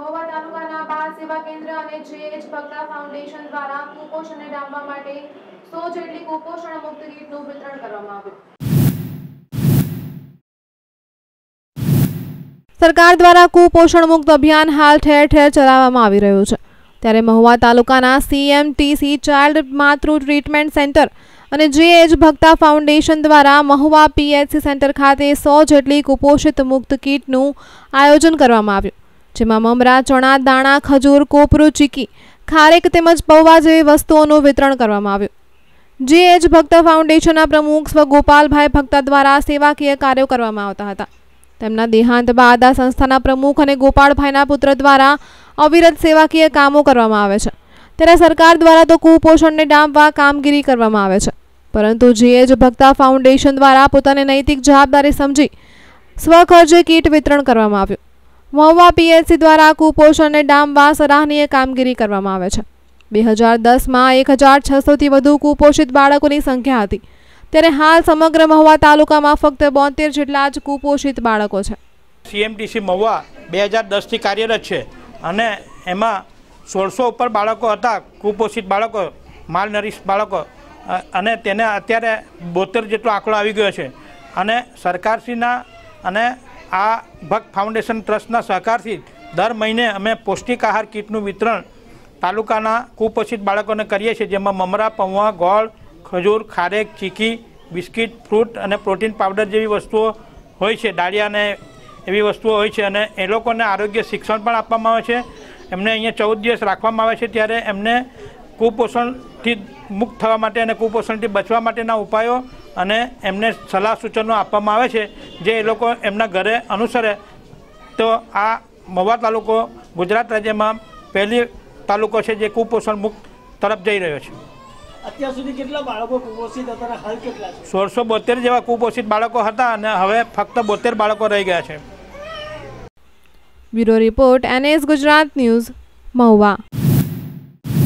महुवा तालुकाना बाल सेवा केंद्र अने जेएच पगला फाउंडेशन द्वारा कुपोषण डामवा माटे 100 જેટલી कुपोषण मुक्त કીટનું વિતરણ કરવામાં આવ્યું। सरकार द्वारा कुपोषण मुक्त अभियान हाल ठेर ठेर चलावવામાં આવી રહ્યું છે, ત્યારે મહુવા તાલુકાના CMTC ચાઇલ્ડ માતૃ ટ્રીટમેન્ટ સેન્ટર અને જેએચ ભક્તા ફાઉન્ડેશન દ્વારા મહુવા PHC સેન્ટર ખાતે 100 જેટલી કુપોષિત મુક્ત કીટનું આયોજન કરવામાં આવ્યું। જેમાં મમરા, ચણા, દાણા, ખજૂર, કોપરું, ચીકી, ખારેક તેમજ પૌવા જેવી વસ્તુઓનું વિતરણ કરવામાં આવ્યું। GH ભક્ત ફાઉન્ડેશનના પ્રમુખ સ્વ ગોપાલભાઈ ભક્ત દ્વારા સેવાકીય કાર્યો કરવામાં આવતા હતા। તેમના દેહાંત બાદ આ સંસ્થાના પ્રમુખ અને ગોપાળભાઈના પુત્ર દ્વારા અવિરત સેવાકીય કામો કરવામાં આવે છે, ત્યારે સરકાર દ્વારા તો કુપોષણને ડામવા કામગીરી કરવામાં આવે છે, પરંતુ GH ભક્ત ફાઉન્ડેશન દ્વારા પોતાની નૈતિક જવાબદારી સમજી સ્વખર્ચે કીટ વિતરણ કરવામાં આવ્યું। મહુવા PHC દ્વારા કુપોષણને ડામવા સરાહનીય કામગીરી કરવામાં આવે છે। 2010માં 1600થી વધુ કુપોષિત બાળકોની સંખ્યા હતી, ત્યારે હાલ સમગ્ર મહુવા તાલુકામાં ફક્ત 72 જેટલા જ કુપોષિત બાળકો છે। CMTC મહુવા 2010થી કાર્યરત છે અને એમાં 1600 ઉપર બાળકો હતા, કુપોષિત બાળકો, માલનરીશ બાળકો, અને તેને અત્યારે 72 જેટલો આંકડો આવી ગયો છે। અને સરકારશ્રીના અને आ भक्त फाउंडेशन ट्रस्टना सहकारथी दर महीने अमे पौष्टिक आहार कीटनुं वितरण तालुकाना कुपोषित बाळकोने करीए छीए, जेमां ममरा, पौवा, गोळ, खजूर, खारेक, चीकी, बिस्किट, फ्रूट अने प्रोटीन पाउडर जेवी वस्तुओ होय छे, डाळिया ने एवी वस्तुओ होय छे। अने ए लोकोने आरोग्य शिक्षण पण आपवामां आवे छे। एमने अहींया 14 दिवस राखवामां आवे छे, त्यारे एमने कुपोषणथी मुक्त थवा माटे अने कुपोषणथी बचवा माटेना उपायो અને એમને સલાહ સૂચનો આપવામાં આવે છે, જે એ લોકો એમના ઘરે અનુસરે તો આ મહુવા તાલુકો ગુજરાત રાજ્યમાં પહેલી તાલુકો છે જે કુપોષણ મુક્ત તરફ જઈ રહ્યો છે। અત્યાર સુધી કેટલા બાળકો કુપોષિત હતા? હાલ કેટલા છે? 1672 જેવા કુપોષિત બાળકો હતા અને હવે ફક્ત 72 બાળકો રહી ગયા છે। Bureau report NS Gujarat news, Mahuva.